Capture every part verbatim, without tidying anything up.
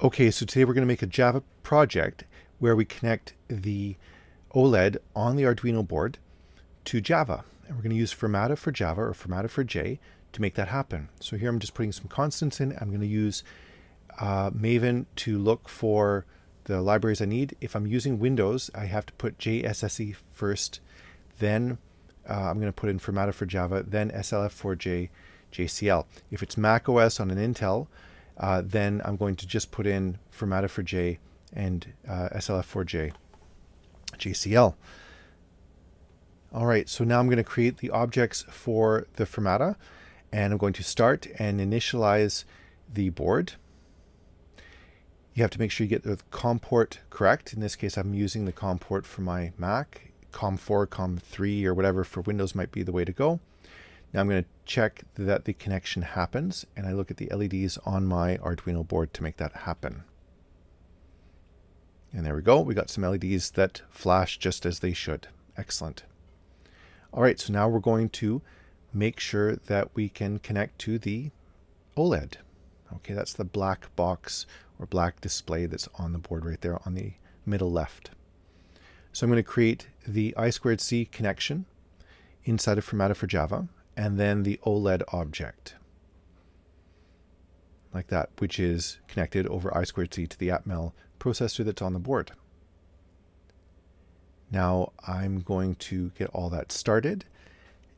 Okay, so today we're going to make a Java project where we connect the OLED on the Arduino board to Java. And we're going to use Firmata for Java or Firmata four J to make that happen. So here I'm just putting some constants in. I'm going to use uh, Maven to look for the libraries I need. If I'm using Windows, I have to put J S S E first, then uh, I'm going to put in Firmata for Java, then S L F four J, J C L. If it's Mac O S on an Intel, Uh, then I'm going to just put in Firmata four J and uh, S L F four J, J C L. All right, so now I'm going to create the objects for the Firmata, and I'm going to start and initialize the board. You have to make sure you get the COM port correct. In this case, I'm using the COM port for my Mac. COM four, COM three, or whatever for Windows might be the way to go. Now I'm going to check that the connection happens, and I look at the L E Ds on my Arduino board to make that happen. And there we go. We got some L E Ds that flash just as they should. Excellent. All right, so now we're going to make sure that we can connect to the OLED. Okay, that's the black box or black display that's on the board right there on the middle left. So I'm going to create the I two C connection inside of Firmata for Java, and then the OLED object, like that, which is connected over I two C to the Atmel processor that's on the board. Now I'm going to get all that started,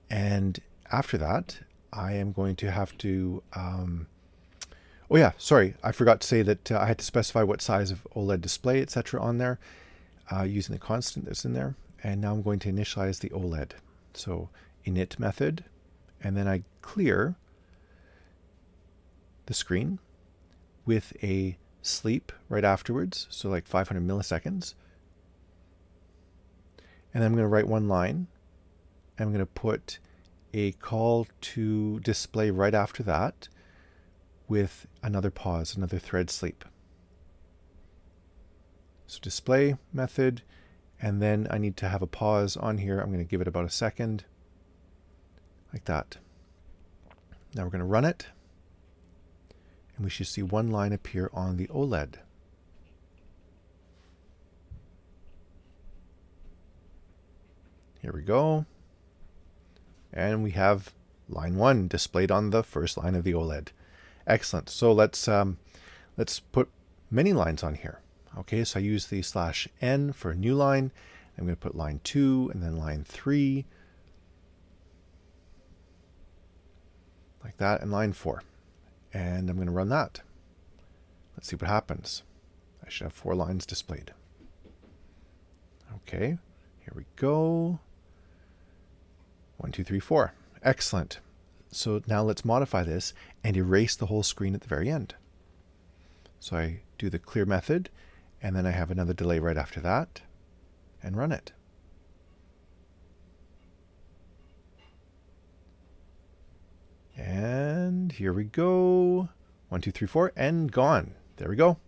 and after that, I am going to have to, um, oh yeah, sorry, I forgot to say that uh, I had to specify what size of OLED display, et cetera on there, uh, using the constant that's in there, and now I'm going to initialize the OLED. So init method, and then I clear the screen with a sleep right afterwards, so like five hundred milliseconds. And I'm going to write one line, and I'm going to put a call to display right after that with another pause, another thread sleep. So display method, and then I need to have a pause on here. I'm going to give it about a second, like that. Now we're going to run it, and we should see one line appear on the OLED. Here we go. And we have line one displayed on the first line of the OLED. Excellent. So let's um, let's put many lines on here. Okay, so I use the slash n for a new line. I'm going to put line two and then line three, like that, and line four. And I'm going to run that. Let's see what happens. I should have four lines displayed. Okay, here we go. One, two, three, four. Excellent. So now let's modify this and erase the whole screen at the very end. So I do the clear method, and then I have another delay right after that, and run it. And here we go. One, two, three, four, and gone. There we go.